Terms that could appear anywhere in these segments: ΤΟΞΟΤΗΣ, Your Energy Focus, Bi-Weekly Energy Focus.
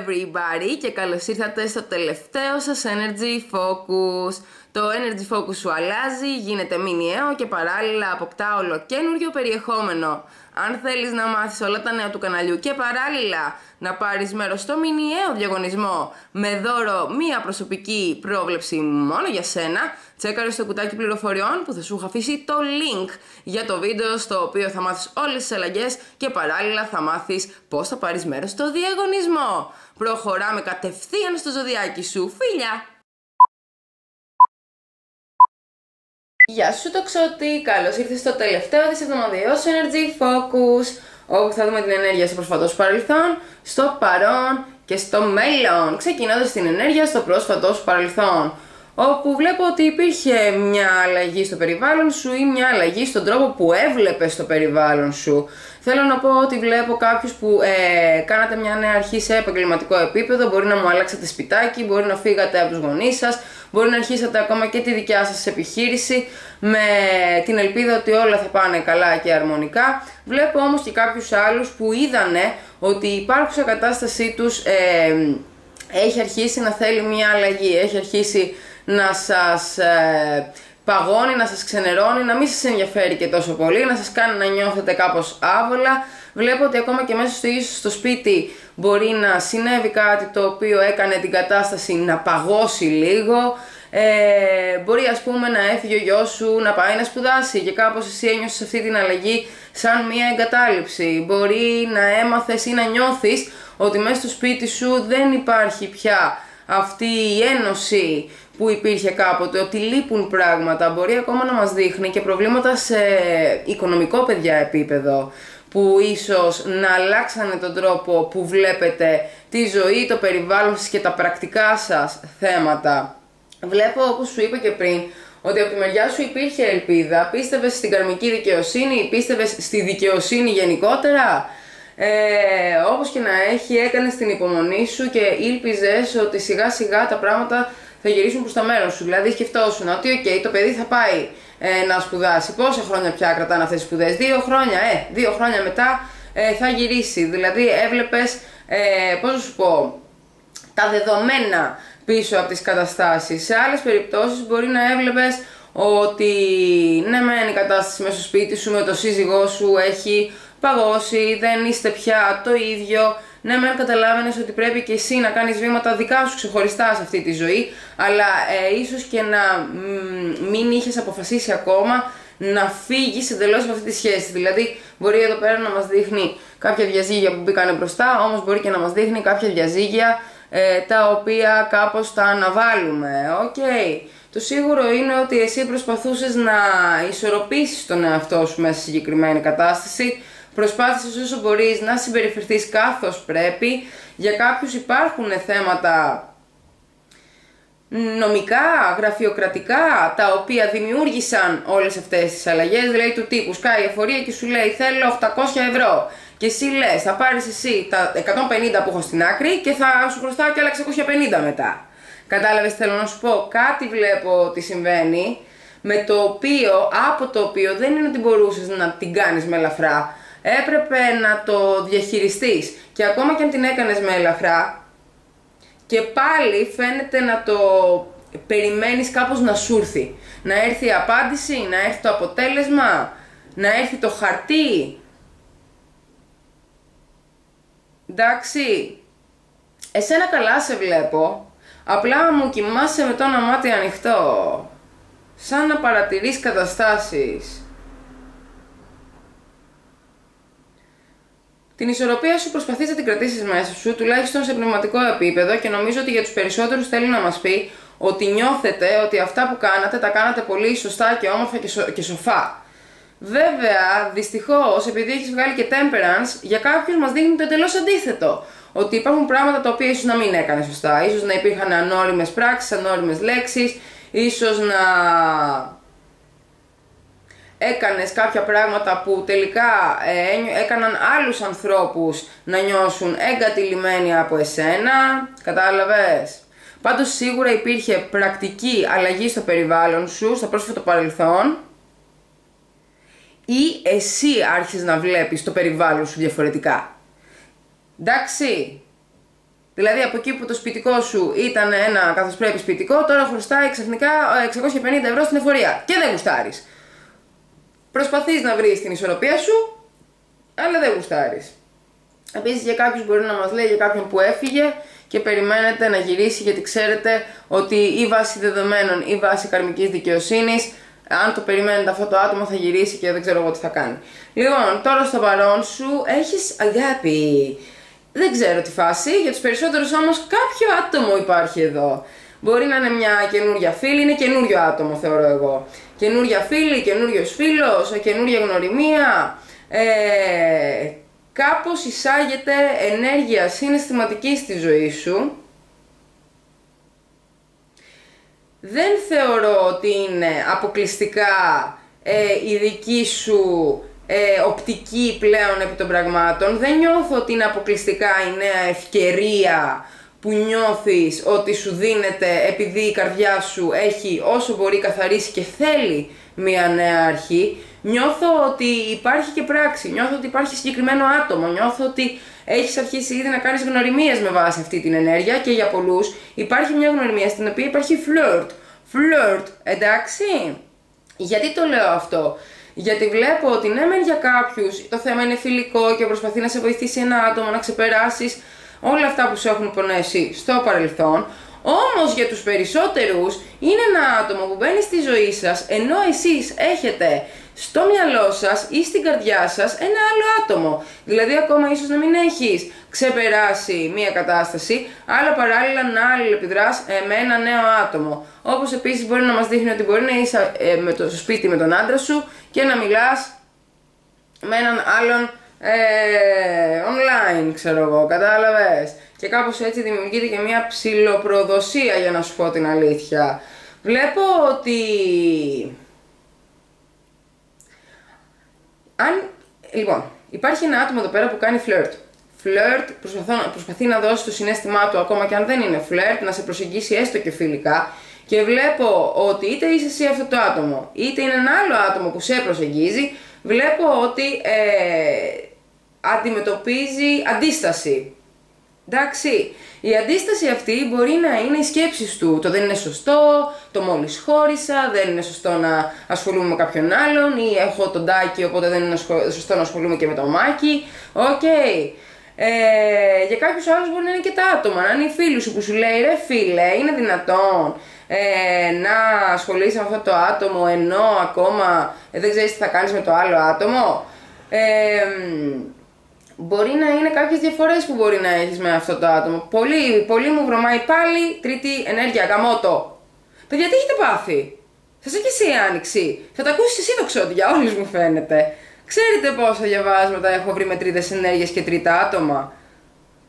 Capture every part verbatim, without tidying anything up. everybody και καλώς ήρθατε στο τελευταίο σας Energy Focus. Το Energy Focus σου αλλάζει, γίνεται μηνιαίο και παράλληλα αποκτά ολοκένουργιο περιεχόμενο. Αν θέλεις να μάθεις όλα τα νέα του καναλιού και παράλληλα να πάρεις μέρος στο μηνιαίο διαγωνισμό με δώρο μία προσωπική πρόβλεψη μόνο για σένα, τσέκαρε στο κουτάκι πληροφοριών που θα σου έχω αφήσει το link για το βίντεο στο οποίο θα μάθεις όλες τις αλλαγές και παράλληλα θα μάθεις πώς θα πάρεις μέρος στο διαγωνισμό. Προχωράμε κατευθείαν στο ζωδιάκι σου, φίλια! Γεια σου Τοξότη, καλώς ήρθες στο τελευταίο της εβδομαδιαίου Energy Focus, όπου θα δούμε την ενέργεια στο προσφατό σου παρελθόν, στο παρόν και στο μέλλον. Ξεκινώντας την ενέργεια στο πρόσφατό σου παρελθόν, όπου βλέπω ότι υπήρχε μια αλλαγή στο περιβάλλον σου ή μια αλλαγή στον τρόπο που έβλεπες το περιβάλλον σου. Θέλω να πω ότι βλέπω κάποιους που ε, κάνατε μια νέα αρχή σε επαγγελματικό επίπεδο, μπορεί να μου αλλάξατε σπιτάκι, μπορεί να φύγατε από τους γονείς σας, μπορεί να αρχίσατε ακόμα και τη δικιά σας επιχείρηση με την ελπίδα ότι όλα θα πάνε καλά και αρμονικά. Βλέπω όμως και κάποιους άλλους που είδανε ότι η υπάρχουσα κατάστασή τους ε, έχει αρχίσει να θέλει μια αλλαγή, έχει αρχίσει να σας ε, παγώνει, να σας ξενερώνει, να μην σας ενδιαφέρει και τόσο πολύ, να σας κάνει να νιώθετε κάπως άβολα. Βλέπω ότι ακόμα και μέσα στο ίδιο στο σπίτι μπορεί να συνέβη κάτι το οποίο έκανε την κατάσταση να παγώσει λίγο. Ε, μπορεί ας πούμε να έφυγε ο γιος σου, να πάει να σπουδάσει και κάπως εσύ ένιωσες αυτή την αλλαγή σαν μια εγκατάλειψη. Μπορεί να έμαθες ή να νιώθεις ότι μέσα στο σπίτι σου δεν υπάρχει πια αυτή η ένωση που υπήρχε κάποτε, ότι λείπουν πράγματα. Μπορεί ακόμα να μας δείχνει και προβλήματα σε οικονομικό, παιδιά, επίπεδο, που ίσως να αλλάξανε τον τρόπο που βλέπετε τη ζωή, το περιβάλλον σας και τα πρακτικά σας θέματα. Βλέπω, όπως σου είπα και πριν, ότι από τη μεριά σου υπήρχε ελπίδα, πίστευες στην καρμική δικαιοσύνη, πίστευες στη δικαιοσύνη γενικότερα. Ε, όπως και να έχει, έκανες την υπομονή σου και ήλπιζες ότι σιγά σιγά τα πράγματα θα γυρίσουν προς τα μέρος σου. Δηλαδή σκεφτόσουν ότι okay, το παιδί θα πάει ε, να σπουδάσει. Πόσα χρόνια πια κρατάνε αυτές τις σπουδές? Δύο χρόνια, ε, δύο χρόνια μετά ε, θα γυρίσει. Δηλαδή έβλεπες, ε, πώς να σου πω, τα δεδομένα πίσω από τις καταστάσεις. Σε άλλες περιπτώσεις μπορεί να έβλεπες ότι ναι μεν η κατάσταση μέσα στο σπίτι σου με το σύζυγό σου έχει παγώσει, δεν είστε πια το ίδιο. Ναι, μεν καταλάβαινες ότι πρέπει και εσύ να κάνεις βήματα δικά σου ξεχωριστά σε αυτή τη ζωή, αλλά ε, ίσως και να μ, μην είχες αποφασίσει ακόμα να φύγεις εντελώς από αυτή τη σχέση. Δηλαδή, μπορεί εδώ πέρα να μας δείχνει κάποια διαζύγια που μπήκανε μπροστά, όμως μπορεί και να μας δείχνει κάποια διαζύγια ε, τα οποία κάπως τα αναβάλουμε. Οκ. Okay. Το σίγουρο είναι ότι εσύ προσπαθούσες να ισορροπήσεις τον εαυτό σου μέσα σε συγκεκριμένη κατάσταση. Προσπάθησες όσο μπορείς να συμπεριφερθείς καθώς πρέπει. Για κάποιους υπάρχουν θέματα νομικά, γραφειοκρατικά, τα οποία δημιούργησαν όλες αυτές τις αλλαγές. Δηλαδή του τύπου σκάει η εφορία και σου λέει θέλω οκτακόσια ευρώ και εσύ λες θα πάρεις εσύ τα εκατόν πενήντα που έχω στην άκρη και θα σου χρωστάω και άλλα εξακόσια πενήντα μετά. Κατάλαβες θέλω να σου πω? Κάτι βλέπω ότι συμβαίνει, με το οποίο, από το οποίο δεν είναι ότι μπορούσες να την κάνεις με ελαφρά. Έπρεπε να το διαχειριστείς και ακόμα και αν την έκανες με ελαφρά και πάλι φαίνεται να το περιμένεις κάπως να σου έρθει. Να έρθει η απάντηση, να έρθει το αποτέλεσμα, να έρθει το χαρτί. Εντάξει, εσένα καλά σε βλέπω, απλά μου κοιμάσαι με το ένα μάτι ανοιχτό. Σαν να παρατηρείς καταστάσεις. Την ισορροπία σου προσπαθείς να την κρατήσεις μέσα σου, τουλάχιστον σε πνευματικό επίπεδο, και νομίζω ότι για τους περισσότερους θέλει να μας πει ότι νιώθετε ότι αυτά που κάνατε τα κάνατε πολύ σωστά και όμορφα και, σο... και σοφά. Βέβαια, δυστυχώς, επειδή έχεις βγάλει και temperance, για κάποιους μας δείχνει το εντελώς αντίθετο. Ότι υπάρχουν πράγματα τα οποία ίσως να μην έκανε σωστά, ίσως να υπήρχαν ανώριμες πράξεις, ανώριμες λέξεις, ίσως να έκανες κάποια πράγματα που τελικά ε, έκαναν άλλους ανθρώπους να νιώσουν εγκατειλημμένοι από εσένα. Κατάλαβες? Πάντως σίγουρα υπήρχε πρακτική αλλαγή στο περιβάλλον σου, στο πρόσφατο παρελθόν, ή εσύ άρχισες να βλέπεις το περιβάλλον σου διαφορετικά. Εντάξει, Δηλαδή από εκεί που το σπιτικό σου ήταν ένα καθώς πρέπει σπιτικό, τώρα χρωστάει ξαφνικά εξακόσια πενήντα ευρώ στην εφορία και δεν γουστάρεις. Προσπαθείς να βρεις την ισορροπία σου, αλλά δεν γουστάρεις. Επίσης για κάποιους μπορεί να μας λέει για κάποιον που έφυγε και περιμένετε να γυρίσει, γιατί ξέρετε ότι η βάση δεδομένων, η βάση καρμικής δικαιοσύνης, αν το περιμένετε αυτό το άτομο θα γυρίσει και δεν ξέρω εγώ τι θα κάνει. Λοιπόν, τώρα στο παρόν σου έχεις αγάπη. Δεν ξέρω τη φάση, για τους περισσότερους όμως κάποιο άτομο υπάρχει εδώ. Μπορεί να είναι μια καινούρια φίλη, είναι καινούριο άτομο θεωρώ εγώ. Καινούρια φίλη, καινούριος φίλος, καινούρια γνωριμία. Ε, κάπως εισάγεται ενέργεια συναισθηματική στη ζωή σου. Δεν θεωρώ ότι είναι αποκλειστικά ε, η δική σου ε, οπτική πλέον επί των πραγμάτων. Δεν νιώθω ότι είναι αποκλειστικά η νέα ευκαιρία που νιώθεις ότι σου δίνεται επειδή η καρδιά σου έχει όσο μπορεί καθαρίσει και θέλει μια νέα αρχή. Νιώθω ότι υπάρχει και πράξη, νιώθω ότι υπάρχει συγκεκριμένο άτομο, νιώθω ότι έχεις αρχίσει ήδη να κάνεις γνωριμίες με βάση αυτή την ενέργεια και για πολλούς υπάρχει μια γνωριμία στην οποία υπάρχει φλερτ. Φλερτ, εντάξει. Γιατί το λέω αυτό? Γιατί βλέπω ότι ναι μεν για κάποιους το θέμα είναι φιλικό και προσπαθεί να σε βοηθήσει ένα άτομο να ξεπεράσεις όλα αυτά που σου έχουν πονέσει στο παρελθόν. Όμως για τους περισσότερους είναι ένα άτομο που μπαίνει στη ζωή σας ενώ εσείς έχετε στο μυαλό σας ή στην καρδιά σας ένα άλλο άτομο. Δηλαδή ακόμα ίσως να μην έχεις ξεπεράσει μία κατάσταση, αλλά παράλληλα να αλληλεπιδράς ε, με ένα νέο άτομο. Όπως επίσης μπορεί να μας δείχνει ότι μπορεί να είσαι ε, με το, στο σπίτι με τον άντρα σου και να μιλάς με έναν άλλον ε, online, ξέρω εγώ, κατάλαβες. Και κάπως έτσι δημιουργείται και μία ψιλοπροδοσία, για να σου πω την αλήθεια. Βλέπω ότι... Αν, λοιπόν, υπάρχει ένα άτομο εδώ πέρα που κάνει φλερτ. Φλερτ, προσπαθεί να δώσει το συναίσθημά του ακόμα και αν δεν είναι φλερτ, να σε προσεγγίσει έστω και φιλικά. Και βλέπω ότι είτε είσαι εσύ αυτό το άτομο, είτε είναι ένα άλλο άτομο που σε προσεγγίζει, βλέπω ότι ε, αντιμετωπίζει αντίσταση. Εντάξει, η αντίσταση αυτή μπορεί να είναι οι σκέψεις του. Το δεν είναι σωστό, το μόλις χώρισα, δεν είναι σωστό να ασχολούμαι με κάποιον άλλον, ή έχω τον Τάκη, οπότε δεν είναι σωστό να ασχολούμαι και με τον Μάκη. Οκ. Okay. Ε, για κάποιους άλλους μπορεί να είναι και τα άτομα. Να είναι η φίλη σου που σου λέει ρε φίλε, είναι δυνατόν ε, να ασχολείσαι με αυτό το άτομο ενώ ακόμα ε, δεν ξέρεις τι θα κάνεις με το άλλο άτομο. Ε, Μπορεί να είναι κάποιες διαφορές που μπορεί να έχεις με αυτό το άτομο. Πολύ, πολύ μου βρωμάει πάλι τρίτη ενέργεια, γαμώτο. Παιδιά, τι έχετε πάθει? Σας έκαισε η άνοιξη. Θα τα ακούσεις εσύ το ξότι, για όλους μου φαίνεται. Ξέρετε πόσα διαβάσματα έχω βρει με τρίτες ενέργειες και τρίτα άτομα.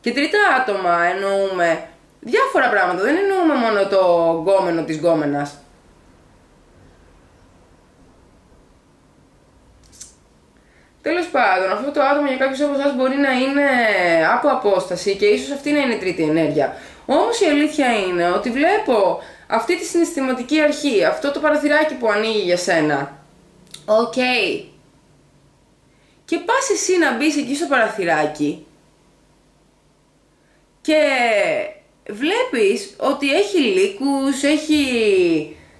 Και τρίτα άτομα εννοούμε διάφορα πράγματα. Δεν εννοούμε μόνο το γκόμενο της γκόμενας. Τέλος πάντων, αυτό το άτομο για κάποιους από εσάς μπορεί να είναι από απόσταση και ίσως αυτή να είναι η τρίτη ενέργεια. Όμως η αλήθεια είναι ότι βλέπω αυτή τη συναισθηματική αρχή, αυτό το παραθυράκι που ανοίγει για σένα. Οκ. Okay. Και πας εσύ να μπεις εκεί στο παραθυράκι και βλέπεις ότι έχει λύκους, έχει...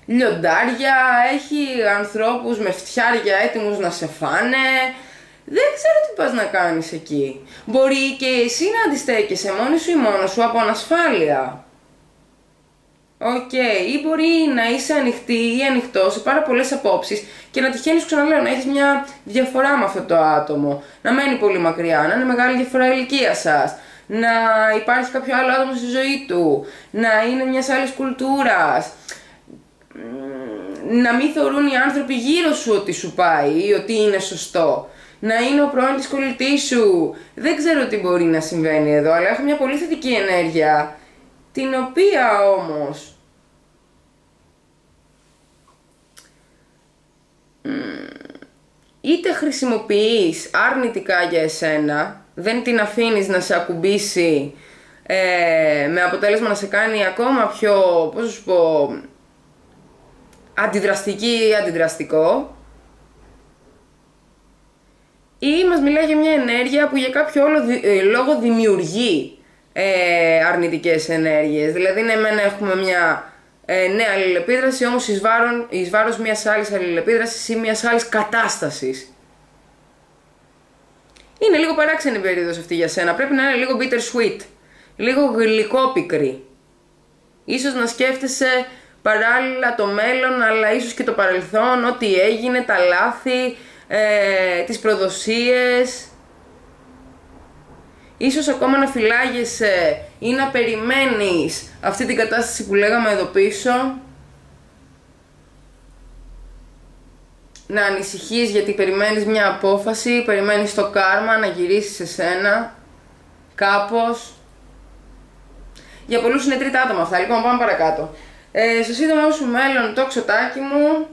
λιοντάρια, έχει ανθρώπους με φτιάρια έτοιμους να σε φάνε. Δεν ξέρω τι πας να κάνεις εκεί. Μπορεί και εσύ να αντιστέκεσαι μόνη σου ή μόνο σου από ανασφάλεια. Οκ, okay. Ή μπορεί να είσαι ανοιχτή ή ανοιχτό σε πάρα πολλές απόψεις και να τυχαίνεις, ξαναλέω, να έχεις μια διαφορά με αυτό το άτομο. Να μένει πολύ μακριά, να είναι μεγάλη διαφορά ηλικία σας, να υπάρχει κάποιο άλλο άτομο στη ζωή του, να είναι μιας άλλης κουλτούρας. Να μην θεωρούν οι άνθρωποι γύρω σου ότι σου πάει ή ότι είναι σωστό. Να είναι ο πρώην της κολλητής σου. Δεν ξέρω τι μπορεί να συμβαίνει εδώ, αλλά έχω μια πολύ θετική ενέργεια, την οποία όμως είτε χρησιμοποιείς αρνητικά για εσένα, δεν την αφήνεις να σε ακουμπήσει ε, με αποτέλεσμα να σε κάνει ακόμα πιο, πώς σου πω, αντιδραστική ή αντιδραστικό, ή μας μιλάει για μια ενέργεια που για κάποιο λόγο δημιουργεί ε, αρνητικές ενέργειες. Δηλαδή, ναι, εμένα έχουμε μια ε, νέα αλληλεπίδραση, όμως εις, βάρον, εις βάρος μιας άλλης αλληλεπίδρασης ή μιας άλλης κατάστασης. Είναι λίγο παράξενη η περίοδος αυτή για σένα. Πρέπει να είναι λίγο bittersweet, λίγο γλυκόπικρη. Ίσως να σκέφτεσαι παράλληλα το μέλλον, αλλά ίσως και το παρελθόν, ό,τι έγινε, τα λάθη, ε, τις προδοσίες. Ίσως ακόμα να φυλάγεσαι ή να περιμένεις αυτή την κατάσταση που λέγαμε εδώ πίσω. Να ανησυχείς γιατί περιμένεις μια απόφαση, περιμένεις το κάρμα να γυρίσει σε σένα, κάπως. Για πολλούς είναι τρίτα άτομα αυτά, λοιπόν πάμε παρακάτω. Ε, στο σύντομα σου μέλλον, το ξωτάκι μου,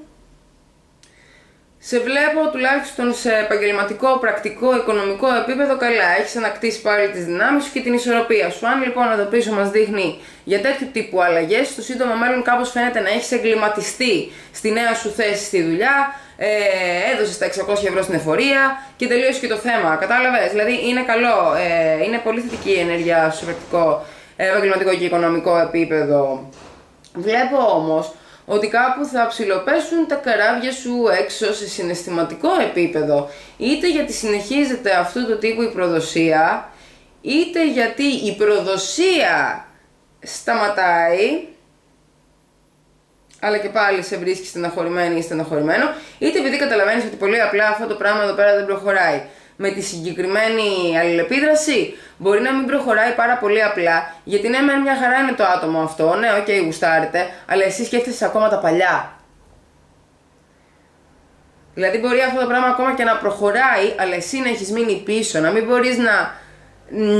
σε βλέπω τουλάχιστον σε επαγγελματικό, πρακτικό, οικονομικό επίπεδο καλά. Έχεις ανακτήσει πάλι τις δυνάμεις σου και την ισορροπία σου. Αν λοιπόν εδώ πίσω μας δείχνει για τέτοιου τύπου αλλαγές, στο σύντομα μέλλον κάπως φαίνεται να έχεις εγκληματιστεί στη νέα σου θέση στη δουλειά, ε, έδωσες τα εξακόσια ευρώ στην εφορία και τελείωσε και το θέμα. Κατάλαβες, δηλαδή είναι καλό, ε, είναι πολύ θετική η ενέργεια στο πρακτικό, επαγγελματικό και οικονομικό επίπεδο. Βλέπω όμως ότι κάπου θα ψιλοπέσουν τα καράβια σου έξω σε συναισθηματικό επίπεδο. Είτε γιατί συνεχίζεται αυτού του τύπου η προδοσία, είτε γιατί η προδοσία σταματάει, αλλά και πάλι σε βρίσκει στεναχωρημένη ή στεναχωρημένο, είτε επειδή καταλαβαίνεις ότι πολύ απλά αυτό το πράγμα εδώ πέρα δεν προχωράει. Με τη συγκεκριμένη αλληλεπίδραση μπορεί να μην προχωράει πάρα πολύ απλά, γιατί ναι, με μια χαρά είναι το άτομο αυτό, ναι, οκ, okay, γουστάρετε, αλλά εσύ σκέφτεσαι ακόμα τα παλιά. Δηλαδή μπορεί αυτό το πράγμα ακόμα και να προχωράει, αλλά εσύ να έχεις μείνει πίσω, να μην μπορείς να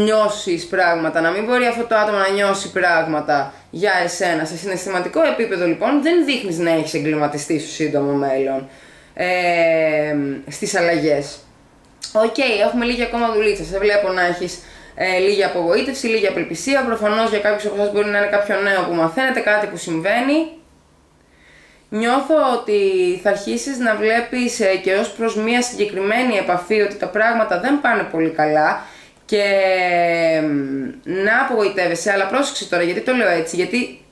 νιώσεις πράγματα, να μην μπορεί αυτό το άτομο να νιώσει πράγματα για εσένα. Σε συναισθηματικό επίπεδο λοιπόν δεν δείχνεις να έχεις εγκληματιστεί στο σύντομο μέλλον ε, στις αλλαγές. Οκ, okay, έχουμε λίγη ακόμα δουλίτσα. Σε βλέπω να έχεις ε, λίγη απογοήτευση, λίγη απελπισία. Προφανώς για κάποιους από εσάς μπορεί να είναι κάποιο νέο που μαθαίνετε, κάτι που συμβαίνει. Νιώθω ότι θα αρχίσεις να βλέπεις ε, και ως προς μια συγκεκριμένη επαφή ότι τα πράγματα δεν πάνε πολύ καλά και ε, να απογοητεύεσαι. Αλλά πρόσεξε τώρα, γιατί το λέω έτσι, γιατί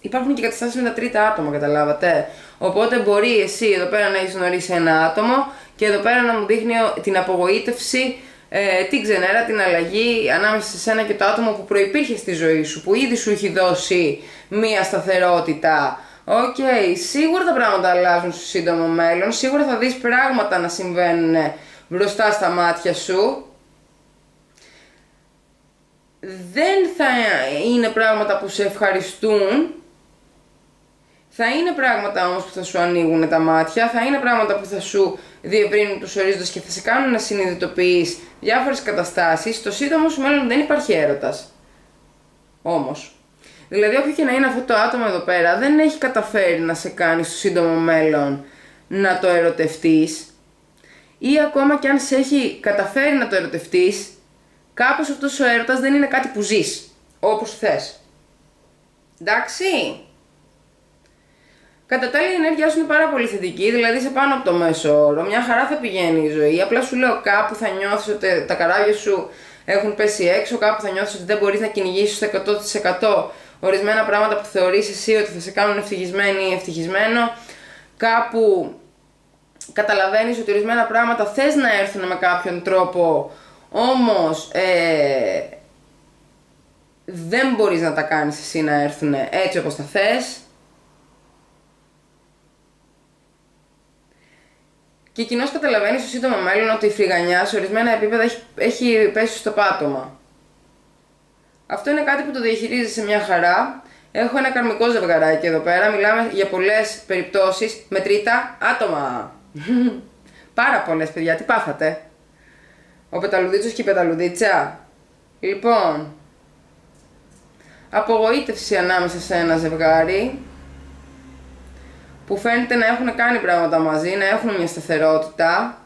υπάρχουν και καταστάσεις με τα τρίτα άτομα, καταλάβατε. Οπότε μπορεί εσύ εδώ πέρα να έχεις γνωρίσει ένα άτομο και εδώ πέρα να μου δείχνει την απογοήτευση, ε, την ξενέρα, την αλλαγή ανάμεσα σε σένα και το άτομο που προϋπήρχε στη ζωή σου, που ήδη σου έχει δώσει μία σταθερότητα. Οκ, okay, σίγουρα τα πράγματα αλλάζουν στο σύντομο μέλλον, σίγουρα θα δεις πράγματα να συμβαίνουν μπροστά στα μάτια σου. Δεν θα είναι πράγματα που σε ευχαριστούν. Θα είναι πράγματα όμως που θα σου ανοίγουν τα μάτια, θα είναι πράγματα που θα σου διευρύνουν τους ορίζοντες και θα σε κάνουν να συνειδητοποιείς διάφορες καταστάσεις. Στο σύντομο σου μέλλον δεν υπάρχει έρωτας. Όμως. Δηλαδή, όποιο και να είναι αυτό το άτομο εδώ πέρα, δεν έχει καταφέρει να σε κάνει στο σύντομο μέλλον να το ερωτευτείς, ή ακόμα και αν σε έχει καταφέρει να το ερωτευτείς, κάπως αυτός ο έρωτας δεν είναι κάτι που ζεις όπως θες. Εντάξει. Κατά τα άλλα, η ενέργειά σου είναι πάρα πολύ θετική, δηλαδή σε πάνω από το μέσο όρο. Μια χαρά θα πηγαίνει η ζωή. Απλά σου λέω, κάπου θα νιώθεις ότι τα καράβια σου έχουν πέσει έξω, κάπου θα νιώθεις ότι δεν μπορείς να κυνηγήσεις το εκατό τοις εκατό ορισμένα πράγματα που θεωρείς εσύ ότι θα σε κάνουν ευτυχισμένη ή ευτυχισμένο. Κάπου καταλαβαίνεις ότι ορισμένα πράγματα θες να έρθουν με κάποιον τρόπο, όμως ε, δεν μπορείς να τα κάνεις εσύ να έρθουν έτσι όπως τα θες. Και κοινώς καταλαβαίνει στο σύντομο μέλλον ότι η φρυγανιά σε ορισμένα επίπεδα έχει, έχει πέσει στο πάτωμα. Αυτό είναι κάτι που το διαχειρίζεσαι μια χαρά. Έχω ένα καρμικό ζευγαράκι εδώ πέρα. Μιλάμε για πολλές περιπτώσεις με τρίτα άτομα. Πάρα πολλές, παιδιά. Τι πάθατε. Ο πεταλουδίτσος και η πεταλουδίτσα. Λοιπόν, απογοήτευση ανάμεσα σε ένα ζευγάρι που φαίνεται να έχουν κάνει πράγματα μαζί, να έχουν μια σταθερότητα.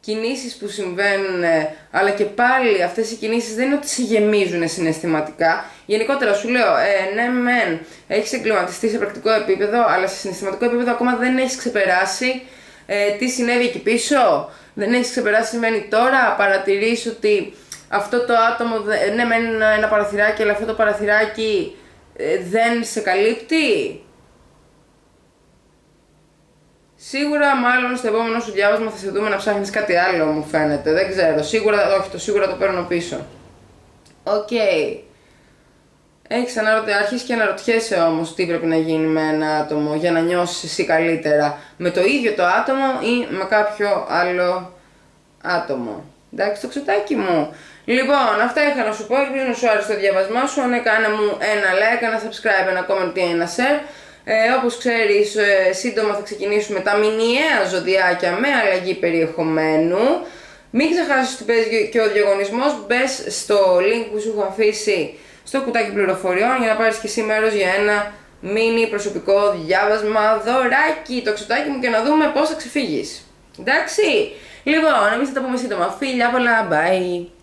Κινήσεις που συμβαίνουν, αλλά και πάλι αυτές οι κινήσεις δεν είναι ότι σε γεμίζουν συναισθηματικά. Γενικότερα σου λέω, ε, ναι μεν, έχεις εγκληματιστεί σε πρακτικό επίπεδο, αλλά σε συναισθηματικό επίπεδο ακόμα δεν έχεις ξεπεράσει ε, τι συνέβη εκεί πίσω, δεν έχεις ξεπεράσει σημαίνει τώρα, παρατηρείς ότι αυτό το άτομο, ναι με ένα, ένα παραθυράκι, αλλά αυτό το παραθυράκι ε, δεν σε καλύπτει. Σίγουρα μάλλον στο επόμενο σου διάβασμα θα σε δούμε να ψάχνεις κάτι άλλο, μου φαίνεται, δεν ξέρω, σίγουρα, όχι, το σίγουρα το παίρνω πίσω. Οκ. Okay. Έχεις αναρωτιάσει και αναρωτιέσαι όμως τι πρέπει να γίνει με ένα άτομο για να νιώσεις εσύ καλύτερα. Με το ίδιο το άτομο ή με κάποιο άλλο άτομο. Εντάξει το ξωτάκι μου. Λοιπόν, αυτά είχα να σου πω. Ελπίζω να σου άρεσε το διαβασμά σου. Αν έκανε μου ένα like, ένα subscribe, ένα comment ή ένα share. Ε, όπως ξέρεις, ε, σύντομα θα ξεκινήσουμε τα μηνιαία ζωδιάκια με αλλαγή περιεχομένου. Μην ξεχάσεις ότι παίζει και ο διαγωνισμός. Μπες στο link που σου έχω αφήσει στο κουτάκι πληροφοριών για να πάρεις και εσύ μέρος για ένα μίνι προσωπικό διάβασμα δωράκι, το ξωτάκι μου, και να δούμε πώς θα ξεφύγεις. Εντάξει, λοιπόν, εμείς θα τα πούμε σύντομα. Φίλια πολλά, bye!